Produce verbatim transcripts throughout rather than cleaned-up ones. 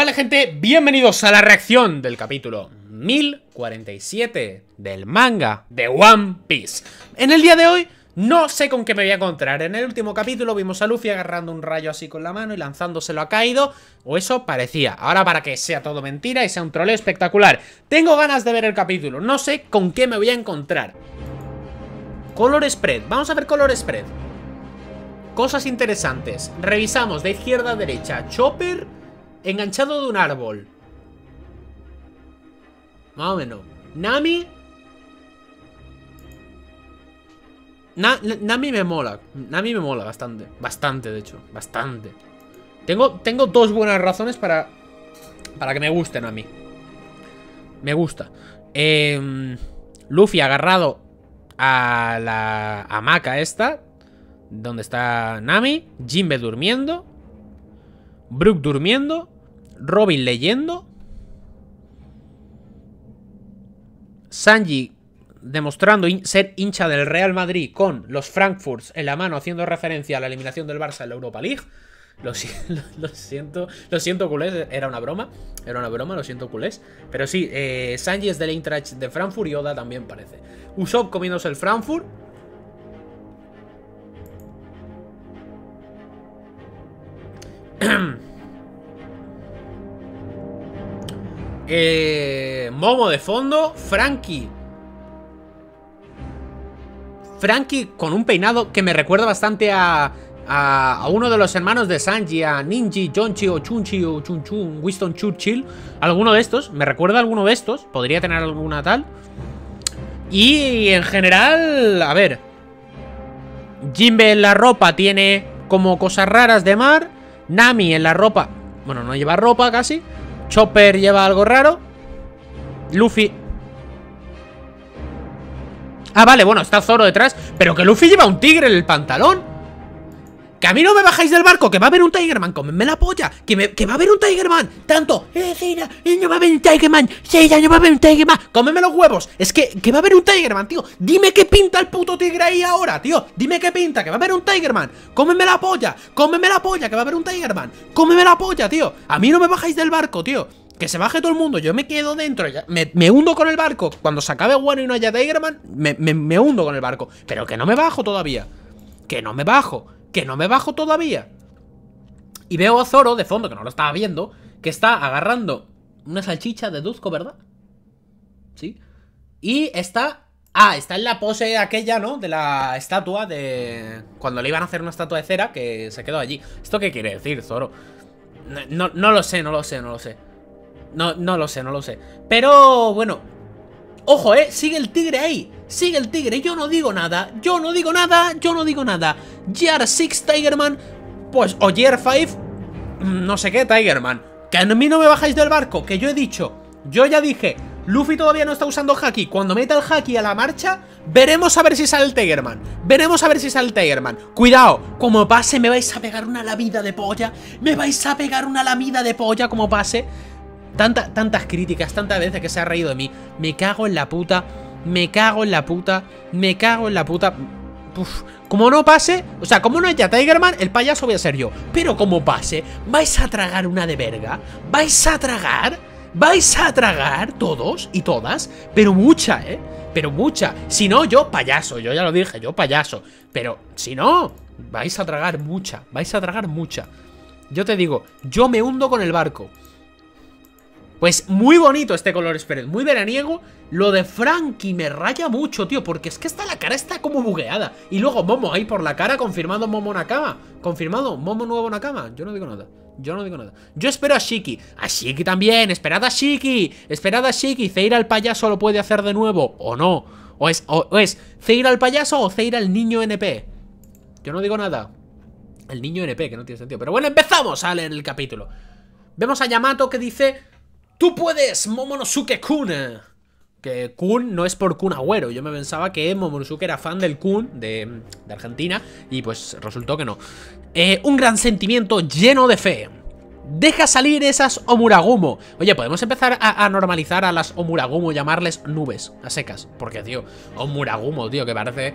Vale, gente, bienvenidos a la reacción del capítulo mil cuarenta y siete del manga de One Piece. En el día de hoy no sé con qué me voy a encontrar. En el último capítulo vimos a Luffy agarrando un rayo así con la mano y lanzándoselo a Kaido, o eso parecía. Ahora, para que sea todo mentira y sea un troleo espectacular, tengo ganas de ver el capítulo. No sé con qué me voy a encontrar. Color spread, vamos a ver color spread. Cosas interesantes. Revisamos de izquierda a derecha. Chopper enganchado de un árbol. Más o menos. Nami. Na, na, Nami me mola. Nami me mola bastante. Bastante, de hecho. Bastante. Tengo, tengo dos buenas razones para, para que me gusten a mí. Me gusta. Eh, Luffy agarrado a la hamaca esta, donde está Nami. Jinbe durmiendo. Brook durmiendo, Robin leyendo, Sanji demostrando in ser hincha del Real Madrid con los Frankfurts en la mano, haciendo referencia a la eliminación del Barça en la Europa League. Lo, si lo, lo siento, lo siento culés, era una broma, era una broma, lo siento culés. Pero sí, eh, Sanji es del Eintracht de Frankfurt y Oda también parece. Usopp comiéndose el Frankfurt. eh, Momo de fondo. Franky Franky con un peinado que me recuerda bastante a, a, a uno de los hermanos de Sanji, a Ninji, Jonchi o Chunchi o Chunchun, Winston Churchill. Alguno de estos, me recuerda a alguno de estos. Podría tener alguna tal. Y en general, a ver, Jinbe en la ropa tiene como cosas raras de mar. Nami en la ropa, bueno, no lleva ropa casi. Chopper lleva algo raro. Luffy. Ah, vale, bueno, está Zoro detrás. Pero que Luffy lleva un tigre en el pantalón. Que a mí no me bajáis del barco, que va a haber un Tigerman. Comedme la polla, que, me, que va a haber un Tigerman. Tanto, eh, Zeira, eh, no va a haber un Tigerman. Zeira, no va a haber un Tigerman. Comedme los huevos, es que, que va a haber un Tigerman, tío. Dime qué pinta el puto tigre ahí ahora, tío. Dime qué pinta, que va a haber un Tigerman. Comedme la polla, comedme la polla, que va a haber un Tigerman. Comedme la polla, tío. A mí no me bajáis del barco, tío. Que se baje todo el mundo, yo me quedo dentro, me, me hundo con el barco. Cuando se acabe Wano y no haya Tigerman, me, me, me hundo con el barco. Pero que no me bajo todavía. Que no me bajo. Que no me bajo todavía. Y veo a Zoro de fondo, que no lo estaba viendo, que está agarrando una salchicha, deduzco, ¿verdad? Sí. Y está... Ah, está en la pose aquella, ¿no? De la estatua de... Cuando le iban a hacer una estatua de cera, que se quedó allí. ¿Esto qué quiere decir, Zoro? No, no, no lo sé, no lo sé, no lo sé. No, no lo sé, no lo sé. Pero, bueno... Ojo, eh, sigue el tigre ahí. Sigue el tigre, yo no digo nada. Yo no digo nada, yo no digo nada. Gear seis Tigerman. Pues, o Gear cinco, no sé qué Tigerman. Que a mí no me bajáis del barco, que yo he dicho. Yo ya dije, Luffy todavía no está usando Haki. Cuando meta el Haki a la marcha, veremos a ver si sale el Tigerman. Veremos a ver si sale el Tigerman. Cuidado, como pase me vais a pegar una lamida de polla. Me vais a pegar una lamida de polla como pase. Tanta, tantas críticas, tantas veces que se ha reído de mí. Me cago en la puta. Me cago en la puta. Me cago en la puta. Uf. Como no pase, o sea, como no haya Tigerman, el payaso voy a ser yo. Pero como pase, vais a tragar una de verga. Vais a tragar. Vais a tragar todos y todas. Pero mucha, eh. Pero mucha. Si no, yo payaso. Yo ya lo dije, yo payaso. Pero si no, vais a tragar mucha. Vais a tragar mucha. Yo te digo, yo me hundo con el barco. Pues muy bonito este color spread, muy veraniego. Lo de Franky me raya mucho, tío, porque es que está la cara, está como bugueada. Y luego Momo ahí por la cara, confirmado Momo Nakama. Confirmado, Momo nuevo Nakama. Yo no digo nada, yo no digo nada. Yo espero a Shiki, a Shiki también, esperad a Shiki. Esperad a Shiki, Zeira el payaso lo puede hacer de nuevo, o no. O es, o, o es Zeira el payaso o Zeira el niño N P. Yo no digo nada. El niño N P, que no tiene sentido. Pero bueno, empezamos a leer el capítulo. Vemos a Yamato que dice... ¡Tú puedes, Momonosuke-kun! Que kun no es por Kun Agüero. Yo me pensaba que Momonosuke era fan del kun de, de Argentina. Y pues resultó que no. Eh, un gran sentimiento lleno de fe. Deja salir esas Omuragumo. Oye, podemos empezar a, a normalizar a las Omuragumo, llamarles nubes a secas. Porque, tío, Omuragumo, tío, que parece...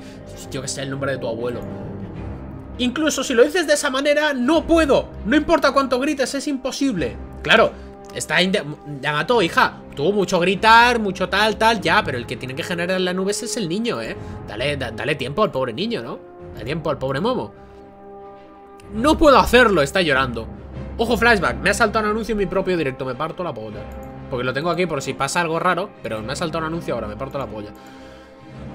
Yo que sé, el nombre de tu abuelo. Incluso si lo dices de esa manera, no puedo. No importa cuánto grites, es imposible. Claro. Está... Yamato, hija, tú mucho gritar, mucho tal, tal, ya, pero el que tiene que generar las nubes es el niño, ¿eh? Dale, da, dale tiempo al pobre niño, ¿no? Dale tiempo al pobre Momo. No puedo hacerlo, está llorando. Ojo, flashback, me ha saltado un anuncio en mi propio directo, me parto la polla. Porque lo tengo aquí por si pasa algo raro, pero me ha saltado un anuncio ahora, me parto la polla.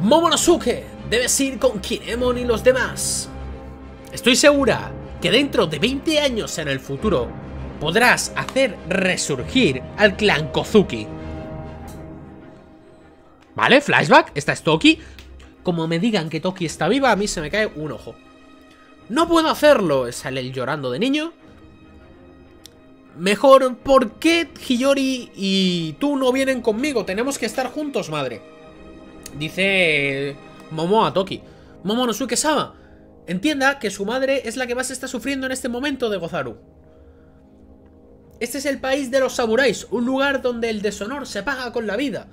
Momonosuke, debes ir con Kinemon y los demás. Estoy segura que dentro de veinte años en el futuro podrás hacer resurgir al clan Kozuki. ¿Vale? Flashback, esta es Toki. Como me digan que Toki está viva, a mí se me cae un ojo. No puedo hacerlo, sale el llorando de niño. Mejor, ¿por qué Hiyori y tú no vienen conmigo? Tenemos que estar juntos, madre. Dice Momo a Toki. Momonosuke-sama, entienda que su madre es la que más está sufriendo en este momento de Gozaru. Este es el país de los samuráis, un lugar donde el deshonor se paga con la vida.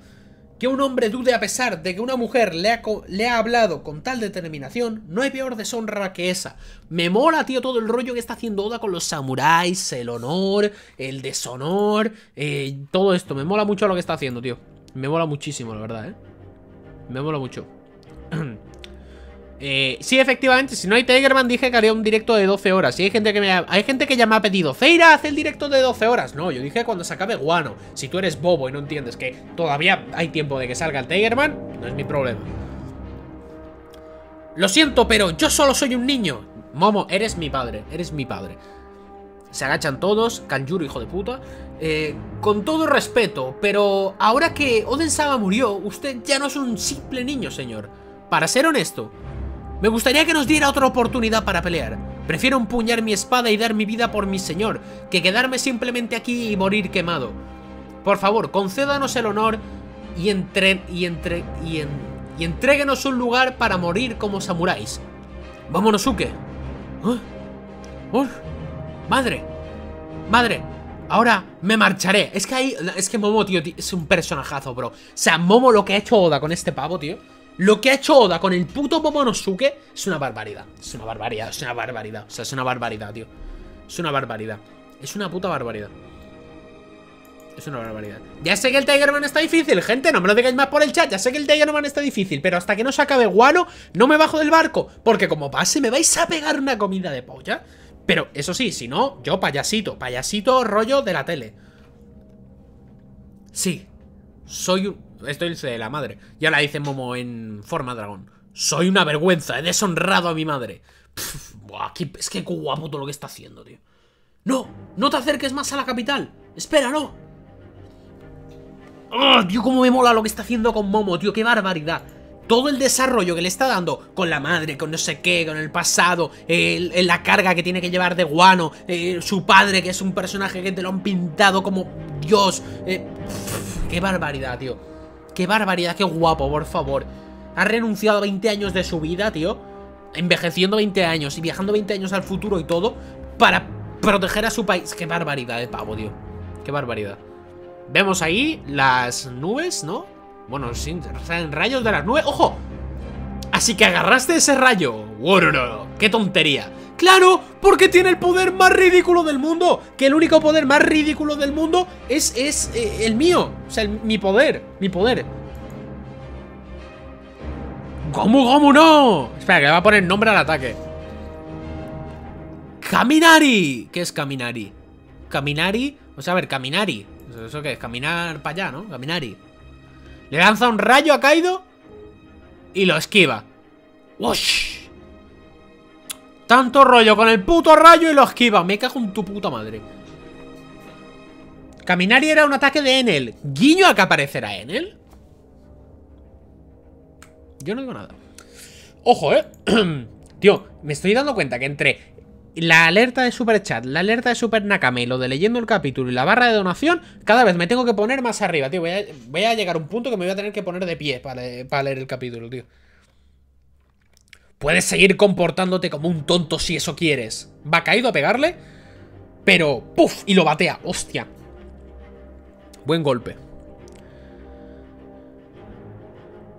Que un hombre dude a pesar de que una mujer le ha, le ha hablado con tal determinación, no hay peor deshonra que esa. Me mola, tío, todo el rollo que está haciendo Oda con los samuráis, el honor, el deshonor, eh, todo esto. Me mola mucho lo que está haciendo, tío. Me mola muchísimo, la verdad, eh. Me mola mucho. eh, sí, efectivamente, si no hay Tigerman dije que haría un directo de doce horas. Y hay gente que me ha, hay gente que ya me ha pedido, Zeira, haz el directo de doce horas. No, yo dije cuando se acabe Wano. Si tú eres bobo y no entiendes que todavía hay tiempo de que salga el Tigerman, no es mi problema. Lo siento, pero yo solo soy un niño. Momo, eres mi padre, eres mi padre. Se agachan todos, Kanjuro, hijo de puta. Eh, con todo respeto, pero ahora que Oden-sama murió, usted ya no es un simple niño, señor. Para ser honesto, me gustaría que nos diera otra oportunidad para pelear. Prefiero empuñar mi espada y dar mi vida por mi señor, que quedarme simplemente aquí y morir quemado. Por favor, concédanos el honor y, entre, y, entre, y, en, y entréguenos un lugar para morir como samuráis. Vámonos, Momonosuke. ¿Ah? ¿Oh? Madre, madre, ahora me marcharé. Es que ahí, es que Momo, tío, tío, es un personajazo, bro. O sea, Momo lo que ha hecho Oda con este pavo, tío. Lo que ha hecho Oda con el puto Momonosuke es una barbaridad. Es una barbaridad, es una barbaridad. O sea, es una barbaridad, tío. Es una barbaridad. Es una puta barbaridad. Es una barbaridad. Ya sé que el Tigerman está difícil, gente. No me lo digáis más por el chat. Ya sé que el Tigerman está difícil, pero hasta que no se acabe Wano, no me bajo del barco. Porque como pase, me vais a pegar una comida de polla. Pero eso sí, si no, yo payasito, payasito rollo de la tele. Sí, soy un... Estoy de la madre. Ya la dice Momo en forma dragón. Soy una vergüenza, he deshonrado a mi madre. Pff, buah, qué, es que guapo todo lo que está haciendo, tío. No, no te acerques más a la capital. Espera, no. Oh, tío, cómo me mola lo que está haciendo con Momo, tío, qué barbaridad. Todo el desarrollo que le está dando con la madre, con no sé qué, con el pasado, el, el, la carga que tiene que llevar de Wano, eh, su padre, que es un personaje que te lo han pintado como Dios. Eh, pff, ¡Qué barbaridad, tío! ¡Qué barbaridad! ¡Qué guapo, por favor! Ha renunciado a veinte años de su vida, tío. Envejeciendo veinte años y viajando veinte años al futuro y todo para proteger a su país. ¡Qué barbaridad de pavo, tío! ¡Qué barbaridad! Vemos ahí las nubes, ¿no? Bueno, sin rayos de las nubes. ¡Ojo! Así que agarraste ese rayo. ¡Wow! No, no, no. ¡Qué tontería! ¡Claro! Porque tiene el poder más ridículo del mundo. Que el único poder más ridículo del mundo es, es eh, el mío. O sea, el, mi poder. Mi poder. ¡Gomu Gomu no! Espera, que le va a poner nombre al ataque. ¡Kaminari! ¿Qué es Kaminari? Kaminari. O sea, a ver, Kaminari. ¿Eso qué es? Caminar para allá, ¿no? Kaminari. Le lanza un rayo a Kaido y lo esquiva. ¡Wosh! Tanto rollo con el puto rayo y lo esquiva. Me cago en tu puta madre. Kaminari era un ataque de Enel. ¿Guiño a que aparecerá Enel? Yo no digo nada. Ojo, eh. Tío, me estoy dando cuenta que entre la alerta de super chat, la alerta de super Nakame, lo de leyendo el capítulo y la barra de donación, cada vez me tengo que poner más arriba, tío. Voy a, voy a llegar a un punto que me voy a tener que poner de pie para, para leer el capítulo, tío. Puedes seguir comportándote como un tonto si eso quieres. Va Caído a pegarle, pero ¡puf! Y lo batea, hostia. Buen golpe.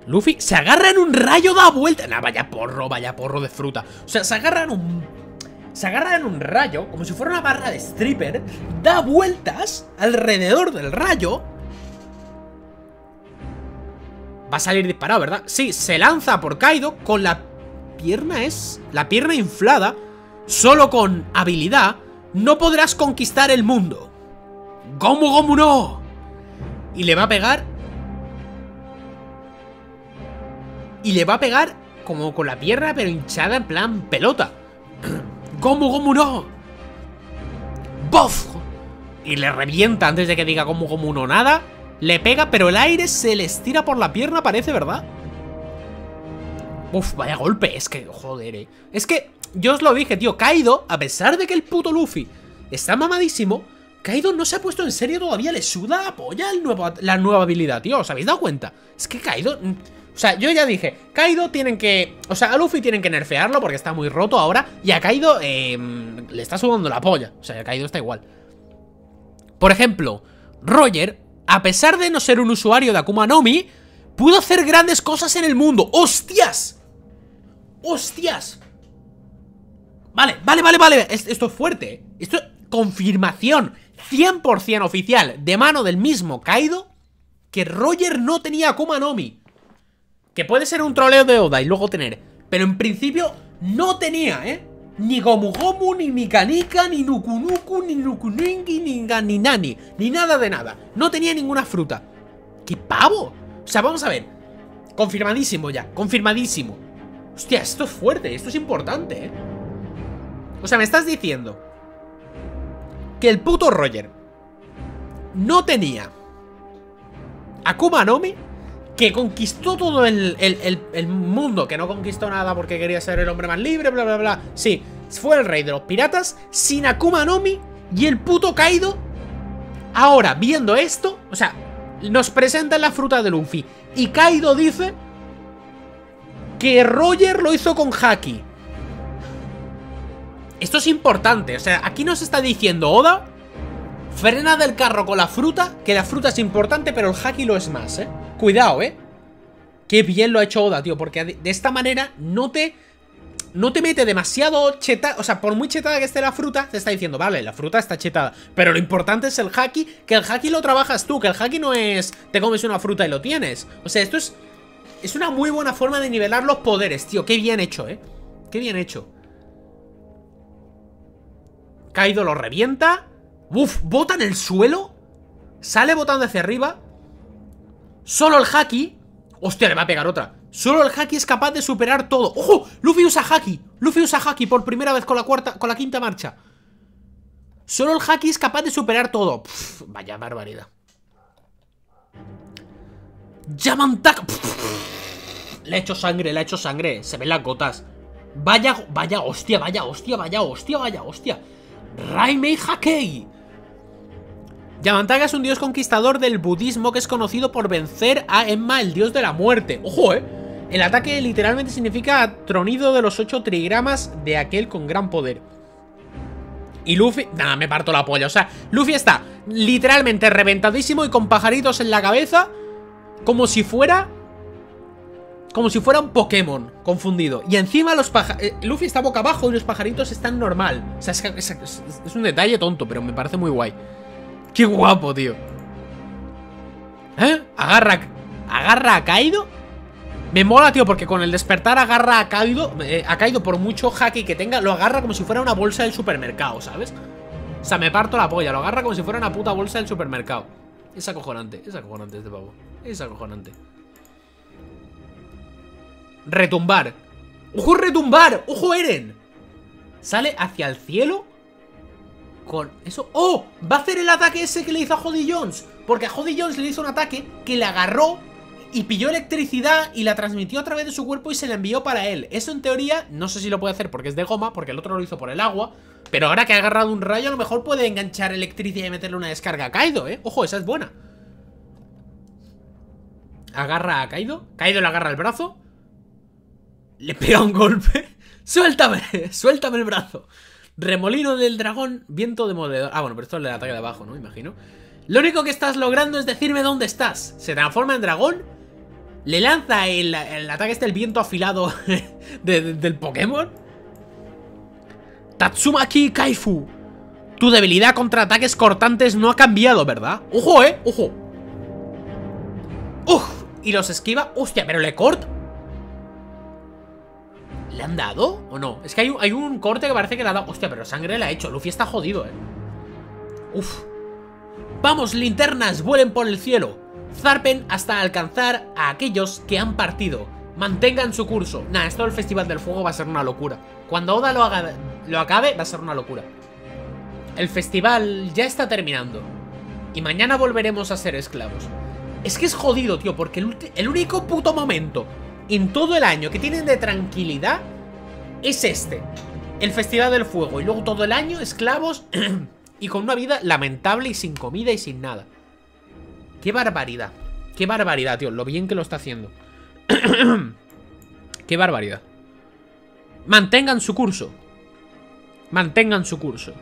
Luffy se agarra en un rayo, da vuelta. Nah, vaya porro, vaya porro de fruta. O sea, se agarra en un... se agarra en un rayo, como si fuera una barra de stripper, da vueltas alrededor del rayo. Va a salir disparado, ¿verdad? Sí, se lanza por Kaido con la pierna es... la pierna inflada. Solo con habilidad no podrás conquistar el mundo. ¡Gomu Gomu no! Y le va a pegar... Y le va a pegar como con la pierna, pero hinchada en plan pelota. ¡Gomu Gomu no! ¡Bof! Y le revienta antes de que diga Gomu Gomu no nada. Le pega, pero el aire se le estira por la pierna, parece, ¿verdad? Uf, vaya golpe. Es que, joder, eh. Es que, yo os lo dije, tío. Kaido, a pesar de que el puto Luffy está mamadísimo, Kaido no se ha puesto en serio todavía. Le suda la polla el nuevo, la nueva habilidad, tío. ¿Os habéis dado cuenta? Es que Kaido... O sea, yo ya dije, Kaido tienen que... O sea, a Luffy tienen que nerfearlo porque está muy roto ahora. Y a Kaido eh, le está sudando la polla. O sea, a Kaido está igual. Por ejemplo, Roger... A pesar de no ser un usuario de Akuma Nomi, pudo hacer grandes cosas en el mundo. ¡Hostias! ¡Hostias! Vale, vale, vale, vale. Esto es fuerte. Esto es confirmación cien por cien oficial de mano del mismo Kaido que Roger no tenía Akuma Nomi. Que puede ser un troleo de Oda y luego tener. Pero en principio no tenía, ¿eh? Ni Gomu Gomu, ni Mikanika, ni Nukunuku, ni Nukuningi, ni Ganinani, ni nada de nada. No tenía ninguna fruta. ¡Qué pavo! O sea, vamos a ver. Confirmadísimo ya, confirmadísimo. Hostia, esto es fuerte, esto es importante, ¿eh? O sea, me estás diciendo que el puto Roger no tenía Akuma Nomi, que conquistó todo el, el, el, el mundo, que no conquistó nada porque quería ser el hombre más libre, bla, bla, bla. Sí, fue el rey de los piratas sin Akuma Nomi, y el puto Kaido, ahora viendo esto, o sea, nos presentan la fruta de Luffy, y Kaido dice que Roger lo hizo con Haki. Esto es importante, o sea, aquí nos está diciendo Oda, frena del carro con la fruta, que la fruta es importante, pero el Haki lo es más, ¿eh? Cuidado, ¿eh? Qué bien lo ha hecho Oda, tío. Porque de esta manera no te... No te mete demasiado chetada. O sea, por muy chetada que esté la fruta, te está diciendo, vale, la fruta está chetada, pero lo importante es el haki. Que el haki lo trabajas tú. Que el haki no es... Te comes una fruta y lo tienes. O sea, esto es... Es una muy buena forma de nivelar los poderes, tío. Qué bien hecho, ¿eh? Qué bien hecho. Kaido lo revienta. Uf, bota en el suelo. Sale botando hacia arriba. Solo el Haki... Hostia, le va a pegar otra. Solo el Haki es capaz de superar todo. ¡Ojo! Luffy usa Haki. Luffy usa Haki por primera vez con la cuarta, con la quinta marcha. Solo el Haki es capaz de superar todo. Pff, vaya barbaridad. Yamantaka. Pff, le ha hecho sangre, le ha hecho sangre. Se ven las gotas. Vaya, vaya, hostia, vaya, hostia, vaya, hostia, vaya, hostia. Raimei Hakei. Yamantaka es un dios conquistador del budismo que es conocido por vencer a Enma, el dios de la muerte. ¡Ojo, eh! El ataque literalmente significa tronido de los ocho trigramas de aquel con gran poder. Y Luffy... Nada, me parto la polla. O sea, Luffy está literalmente reventadísimo y con pajaritos en la cabeza como si fuera... Como si fuera un Pokémon confundido. Y encima los pajaritos... Luffy está boca abajo y los pajaritos están normal. O sea, es, es, es un detalle tonto, pero me parece muy guay. ¡Qué guapo, tío! ¿Eh? Agarra... ¿Agarra a Kaido? Me mola, tío, porque con el despertar agarra a Kaido... Eh, a Kaido, por mucho haki que tenga, lo agarra como si fuera una bolsa del supermercado, ¿sabes? O sea, me parto la polla. Lo agarra como si fuera una puta bolsa del supermercado. Es acojonante. Es acojonante este pavo. Es acojonante. Retumbar. ¡Ojo, retumbar! ¡Ojo, Eren! Sale hacia el cielo... Con eso... ¡Oh! Va a hacer el ataque ese que le hizo a Hody Jones. Porque a Hody Jones le hizo un ataque que le agarró y pilló electricidad y la transmitió a través de su cuerpo y se la envió para él. Eso en teoría, no sé si lo puede hacer porque es de goma, porque el otro lo hizo por el agua. Pero ahora que ha agarrado un rayo, a lo mejor puede enganchar electricidad y meterle una descarga a Kaido, ¿eh? Ojo, esa es buena. Agarra a Kaido. Kaido le agarra el brazo. Le pega un golpe. ¡Suéltame! ¡Suéltame el brazo! Remolino del dragón, viento demoledor. Ah, bueno, pero esto es el ataque de abajo, ¿no? Imagino. Lo único que estás logrando es decirme dónde estás. Se transforma en dragón. Le lanza el, el ataque este, el viento afilado de, de, del Pokémon. Tatsumaki Kaifu, tu debilidad contra ataques cortantes no ha cambiado, ¿verdad? ¡Ojo, eh! ¡Ojo! ¡Uf! Y los esquiva. ¡Hostia, pero le corta! ¿Le han dado o no? Es que hay un, hay un corte que parece que le ha dado. ¡Hostia, pero sangre le ha hecho! Luffy está jodido, eh. ¡Uf! ¡Vamos, linternas! ¡Vuelen por el cielo! Zarpen hasta alcanzar a aquellos que han partido. Mantengan su curso. Nah, esto del Festival del Fuego va a ser una locura. Cuando Oda lo haga, lo acabe, va a ser una locura. El festival ya está terminando. Y mañana volveremos a ser esclavos. Es que es jodido, tío, porque el, el único puto momento en todo el año que tienen de tranquilidad es este. El Festival del Fuego. Y luego todo el año esclavos y con una vida lamentable y sin comida y sin nada. ¡Qué barbaridad! ¡Qué barbaridad, tío! Lo bien que lo está haciendo. ¡Qué barbaridad! Mantengan su curso. Mantengan su curso.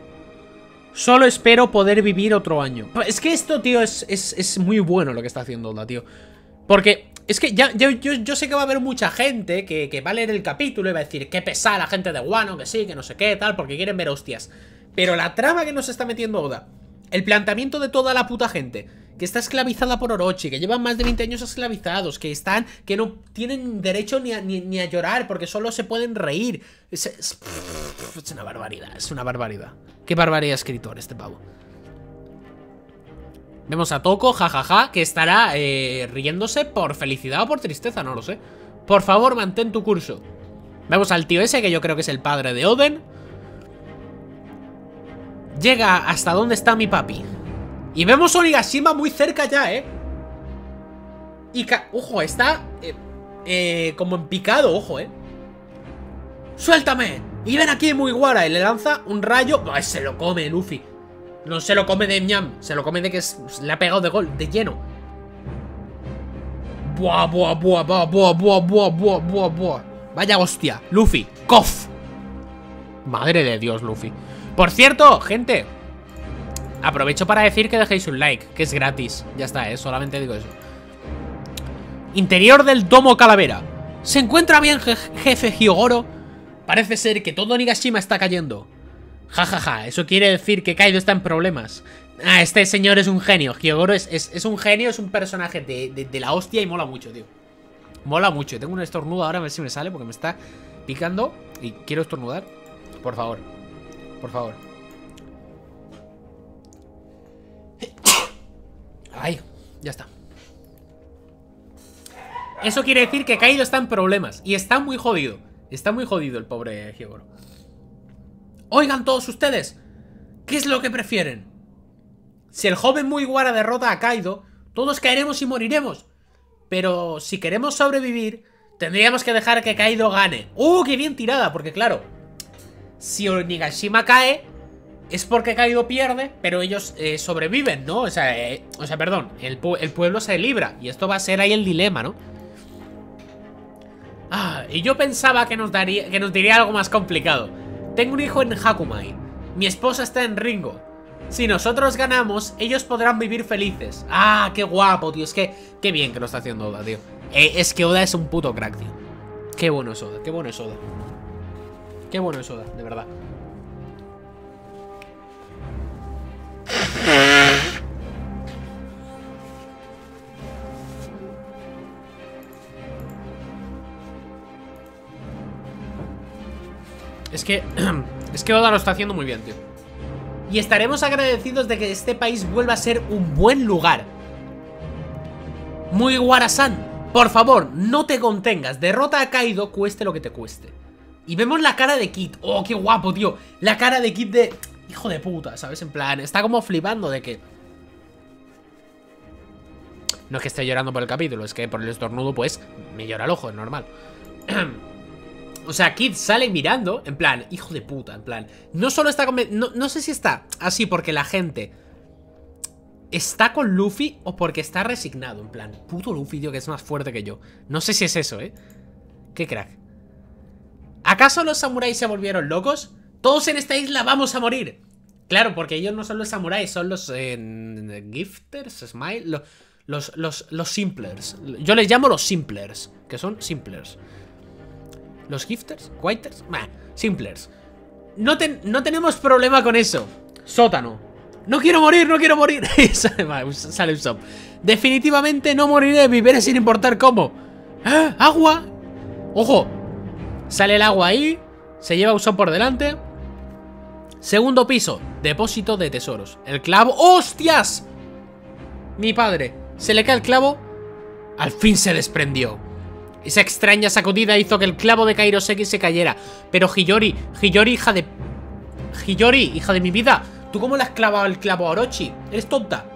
Solo espero poder vivir otro año. Es que esto, tío, es, es, es muy bueno lo que está haciendo Oda, tío. Porque es que ya, yo, yo, yo sé que va a haber mucha gente que, que va a leer el capítulo y va a decir qué pesada la gente de Wano, que sí, que no sé qué, tal, porque quieren ver hostias. Pero la trama que nos está metiendo Oda, el planteamiento de toda la puta gente que está esclavizada por Orochi, que llevan más de veinte años esclavizados, que están, que no tienen derecho ni a, ni, ni a llorar porque solo se pueden reír. Es, es, es una barbaridad, es una barbaridad. Qué barbaridad escritor este pavo. Vemos a Toko, jajaja, ja, ja, que estará eh, riéndose por felicidad o por tristeza, no lo sé. Por favor, mantén tu curso. Vemos al tío ese, que yo creo que es el padre de Oden. Llega hasta donde está mi papi. Y vemos Onigashima muy cerca ya, ¿eh? Y... ojo, está... Eh, eh, como en picado, ojo, ¿eh? ¡Suéltame! Y ven aquí, muy guara. Y le lanza un rayo. ¡Ay, se lo come, Luffy! No se lo come de ñam. Se lo come de que es, le ha pegado de gol, de lleno. ¡Buah, buah, buah, buah, buah, buah, buah, buah, buah, buah! Vaya hostia, Luffy. ¡Cof! Madre de Dios, Luffy. Por cierto, gente... aprovecho para decir que dejéis un like, que es gratis. Ya está, ¿eh? Solamente digo eso. Interior del domo calavera. ¿Se encuentra bien je jefe Hyogoro? Parece ser que todo Onigashima está cayendo. Ja, ja, ja. Eso quiere decir que Kaido está en problemas. Ah, este señor es un genio. Hyogoro es, es, es un genio, es un personaje de, de, de la hostia y mola mucho, tío. Mola mucho. Tengo un estornudo ahora, a ver si me sale porque me está picando. Y quiero estornudar. Por favor. Por favor. Ahí, ya está. Eso quiere decir que Kaido está en problemas. Y está muy jodido. Está muy jodido el pobre Hyogoro. Oigan todos ustedes, ¿qué es lo que prefieren? Si el joven Mugiwara derrota a Kaido, todos caeremos y moriremos. Pero si queremos sobrevivir, tendríamos que dejar que Kaido gane. ¡Uh, qué bien tirada! Porque claro, si Onigashima cae, es porque Kaido pierde, pero ellos eh, sobreviven, ¿no? O sea, eh, o sea perdón, el, el pueblo se libra. Y esto va a ser ahí el dilema, ¿no? Ah, y yo pensaba que nos, daría, que nos diría algo más complicado. Tengo un hijo en Hakumai. Mi esposa está en Ringo. Si nosotros ganamos, ellos podrán vivir felices. Ah, qué guapo, tío. Es que, qué bien que lo está haciendo Oda, tío. Eh, es que Oda es un puto crack, tío. Qué bueno es Oda, qué bueno es Oda. Qué bueno es Oda, de verdad. Es que... es que Oda lo está haciendo muy bien, tío. Y estaremos agradecidos de que este país vuelva a ser un buen lugar. Mugiwara-san, por favor, no te contengas. Derrota a Kaido, cueste lo que te cueste. Y vemos la cara de Kid. Oh, qué guapo, tío. La cara de Kid de... hijo de puta, ¿sabes? En plan, está como flipando de que... no es que esté llorando por el capítulo, es que por el estornudo, pues, me llora el ojo, es normal. O sea, Kid sale mirando, en plan, hijo de puta, en plan... no solo está con... no, no sé si está así porque la gente está con Luffy o porque está resignado, en plan... puto Luffy, tío, que es más fuerte que yo. No sé si es eso, ¿eh? Qué crack. ¿Acaso los samuráis se volvieron locos? Todos en esta isla vamos a morir. Claro, porque ellos no son los samuráis, son los eh, gifters, smile, los, los, los, los simplers. Yo les llamo los simplers, que son simplers. ¿Los gifters? ¿Quiters? Bah, simplers. no, ten, no tenemos problema con eso. Sótano. No quiero morir, no quiero morir. Sale, sale un sop. Definitivamente no moriré, viviré sin importar cómo. ¡Ah! ¡Agua! ¡Ojo! Sale el agua ahí. Se lleva Usopp por delante. Segundo piso. Depósito de tesoros. El clavo. ¡Hostias! Mi padre. Se le cae el clavo. Al fin se desprendió. Esa extraña sacudida hizo que el clavo de Kairoseki se cayera. Pero Hiyori, Hiyori, hija de... Hiyori, hija de mi vida. ¿Tú cómo le has clavado el clavo a Orochi? ¿Eres tonta?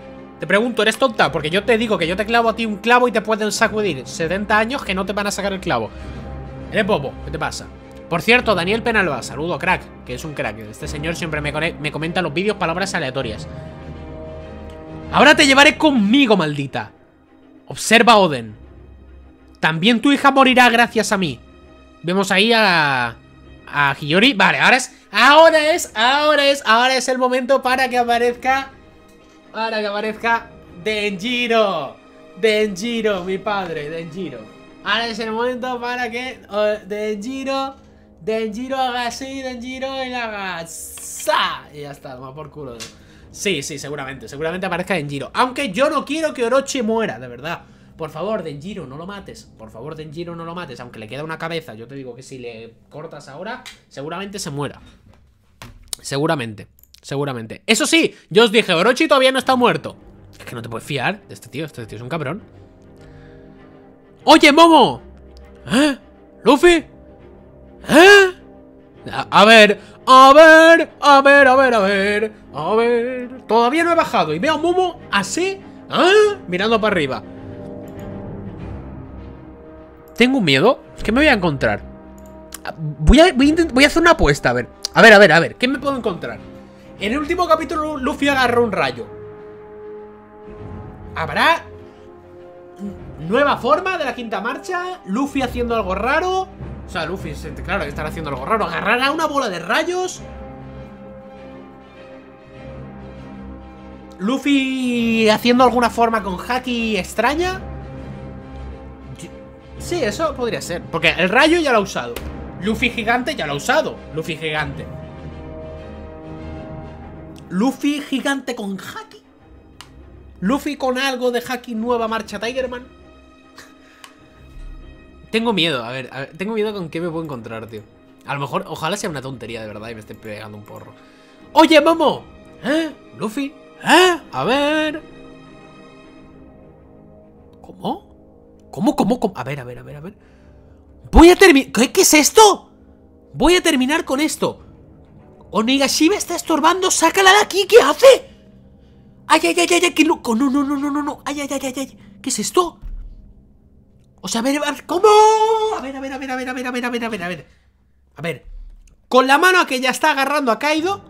Te pregunto, ¿eres tonta? Porque yo te digo que yo te clavo a ti un clavo y te pueden sacudir. setenta años que no te van a sacar el clavo. Eres bobo, ¿qué te pasa? Por cierto, Daniel Penalba, saludo, crack, que es un crack. Este señor siempre me, me comenta los vídeos palabras aleatorias. Ahora te llevaré conmigo, maldita. Observa, Oden. También tu hija morirá gracias a mí. Vemos ahí a... a Hiyori. Vale, ahora es... Ahora es, ahora es, ahora es el momento para que aparezca... Para que aparezca... Denjiro. Denjiro, mi padre, Denjiro. Ahora es el momento para que... Uh, Denjiro... Denjiro haga así, Denjiro y la haga ¡sa! Y ya está, toma por culo. Sí, sí, seguramente, seguramente aparezca Denjiro. Aunque yo no quiero que Orochi muera, de verdad. Por favor, Denjiro, no lo mates. Por favor, Denjiro, no lo mates. Aunque le queda una cabeza, yo te digo que si le cortas ahora, seguramente se muera. Seguramente, seguramente. Eso sí, yo os dije, Orochi todavía no está muerto. Es que no te puedes fiar de este tío, este tío es un cabrón. ¡Oye, Momo! ¿Eh? ¿Luffy? ¿Eh? A, a ver, a ver, a ver, a ver, a ver, a ver. Todavía no he bajado y veo a Momo así, ¿eh? Mirando para arriba. Tengo un miedo. ¿Qué me voy a encontrar? Voy a, voy a, voy a hacer una apuesta, a ver. A ver, a ver, a ver, ¿qué me puedo encontrar? En el último capítulo Luffy agarró un rayo. ¿Habrá nueva forma de la quinta marcha? ¿Luffy haciendo algo raro? O sea, Luffy, claro que estará haciendo algo raro. ¿Agarrará una bola de rayos? ¿Luffy haciendo alguna forma con Haki extraña? Sí, eso podría ser. Porque el rayo ya lo ha usado. Luffy gigante ya lo ha usado. Luffy gigante. ¿Luffy gigante con Haki? ¿Luffy con algo de Haki nueva marcha Tigerman? Tengo miedo, a ver, a ver, tengo miedo con qué me puedo encontrar, tío. A lo mejor, ojalá sea una tontería de verdad y me esté pegando un porro. ¡Oye, Momo! ¿Eh? ¿Luffy? ¿Eh? A ver... ¿Cómo? ¿Cómo, cómo, cómo? A ver, a ver, a ver, a ver... Voy a terminar... ¿Qué, ¿Qué es esto? Voy a terminar con esto. Onigashima está estorbando, sácala de aquí, ¿qué hace? ¡Ay, ay, ay, ay, ay! ¡Qué loco! No, no, no, no, no, no, ay, ay, ay, ay, ¿qué es esto? O sea, a ver, a ver, ¿cómo? A ver, a ver, a ver, a ver, a ver, a ver, a ver, a ver, a ver. A ver. Con la mano que ya está agarrando a Kaido.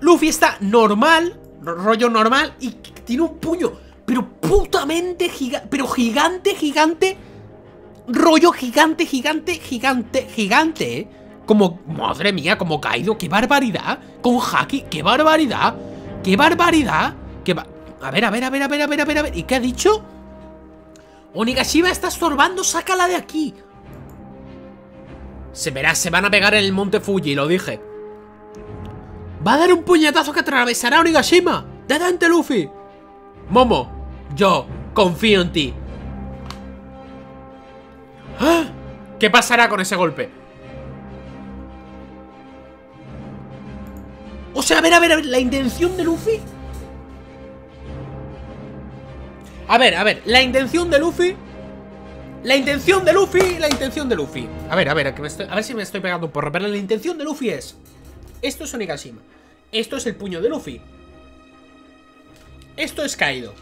Luffy está normal. Rollo normal. Y tiene un puño. Pero putamente gigante. Pero gigante, gigante. Rollo gigante, gigante, gigante, gigante, ¿eh? Como, madre mía, como Kaido. ¡Qué barbaridad! Con Haki. ¡Qué barbaridad! ¡Qué barbaridad! ¡Qué ba... A ver, a ver, a ver, a ver, a ver, a ver, a ver. ¿Y qué ha dicho? Onigashima está estorbando, sácala de aquí. Se verá, se van a pegar en el monte Fuji, lo dije. Va a dar un puñetazo que atravesará a Onigashima. ¡Delante, Luffy! Momo, yo confío en ti. ¿Ah? ¿Qué pasará con ese golpe? O sea, a ver, a ver, a ver, la intención de Luffy... A ver, a ver, la intención de Luffy. La intención de Luffy, la intención de Luffy. A ver, a ver, que me estoy, a ver si me estoy pegando un porro. Pero la intención de Luffy es... Esto es Onigashima. Esto es el puño de Luffy. Esto es Kaido.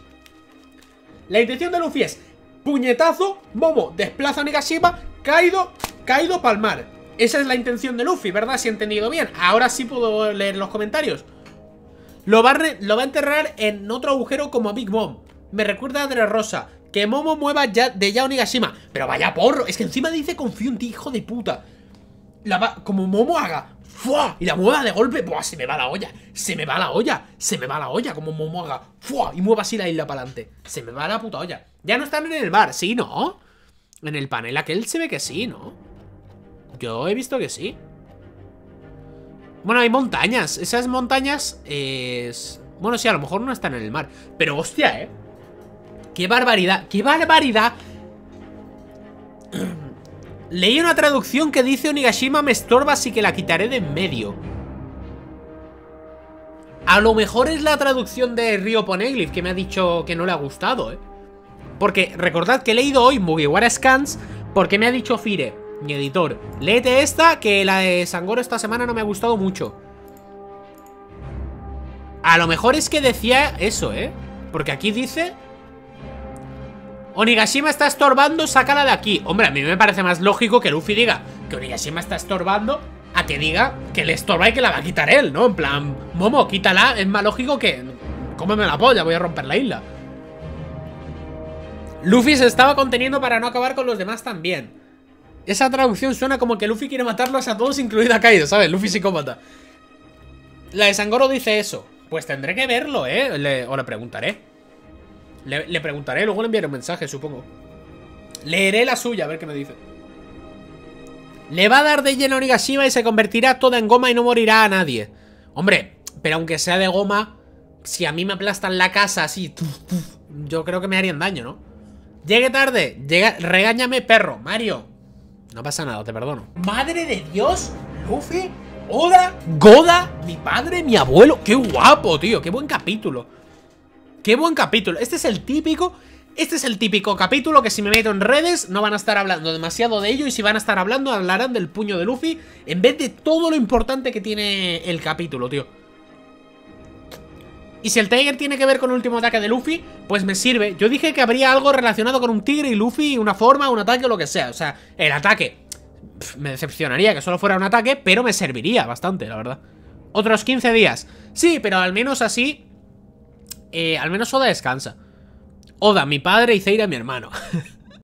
La intención de Luffy es... Puñetazo, Momo, desplaza a Onigashima. Kaido, Kaido, palmar. Esa es la intención de Luffy, ¿verdad? Si he entendido bien. Ahora sí puedo leer los comentarios. Lo va a, re, lo va a enterrar en otro agujero como a Big Mom. Me recuerda a Dre Rosa. Que Momo mueva ya de ya Onigashima. Pero vaya porro. Es que encima dice confío en ti, hijo de puta. La va, como Momo haga. ¡Fua! Y la mueva de golpe. ¡Buah! Se me va la olla. Se me va la olla. Se me va la olla. Como Momo haga. ¡Fua! Y mueva así la isla para adelante. Se me va la puta olla. Ya no están en el bar. Sí, ¿no? En el panel aquel se ve que sí, ¿no? Yo he visto que sí. Bueno, hay montañas. Esas montañas es... Bueno, sí, a lo mejor no están en el mar. Pero hostia, eh. Qué barbaridad. Qué barbaridad. Leí una traducción que dice: Onigashima me estorba, así que la quitaré de en medio. A lo mejor es la traducción de Ryo Poneglyph, que me ha dicho que no le ha gustado, eh. Porque recordad que he leído hoy Mugiwara Scans, porque me ha dicho Fire, mi editor, léete esta, que la de Sangoro esta semana no me ha gustado mucho. A lo mejor es que decía eso, eh. Porque aquí dice: Onigashima está estorbando, sácala de aquí. Hombre, a mí me parece más lógico que Luffy diga que Onigashima está estorbando a que diga que le estorba y que la va a quitar él, ¿no? En plan, Momo, quítala. Es más lógico que... cómeme la polla, voy a romper la isla. Luffy se estaba conteniendo para no acabar con los demás también. Esa traducción suena como que Luffy quiere matarlos a todos, incluida Kaido, ¿sabes? Luffy psicópata. La de Sangoro dice eso. Pues tendré que verlo, ¿eh? Le, o le preguntaré. Le, le preguntaré, luego le enviaré un mensaje, supongo. Leeré la suya, a ver qué me dice. Le va a dar de lleno a Onigashima y se convertirá toda en goma y no morirá a nadie. Hombre, pero aunque sea de goma, si a mí me aplastan la casa así, tuf, tuf, yo creo que me harían daño, ¿no? Llegué tarde, llega, regáñame, perro, Mario. No pasa nada, te perdono. Madre de Dios, Luffy, Oda, Goda, mi padre, mi abuelo. Qué guapo, tío, qué buen capítulo. Qué buen capítulo. Este es el típico... Este es el típico capítulo que si me meto en redes no van a estar hablando demasiado de ello. Y si van a estar hablando, hablarán del puño de Luffy en vez de todo lo importante que tiene el capítulo, tío. Y si el Tiger tiene que ver con el último ataque de Luffy, pues me sirve. Yo dije que habría algo relacionado con un tigre y Luffy, una forma, un ataque o lo que sea. O sea, el ataque pff, me decepcionaría que solo fuera un ataque, pero me serviría bastante, la verdad. Otros quince días. Sí, pero al menos así eh, al menos Oda descansa. Oda, mi padre, y Zeira, mi hermano.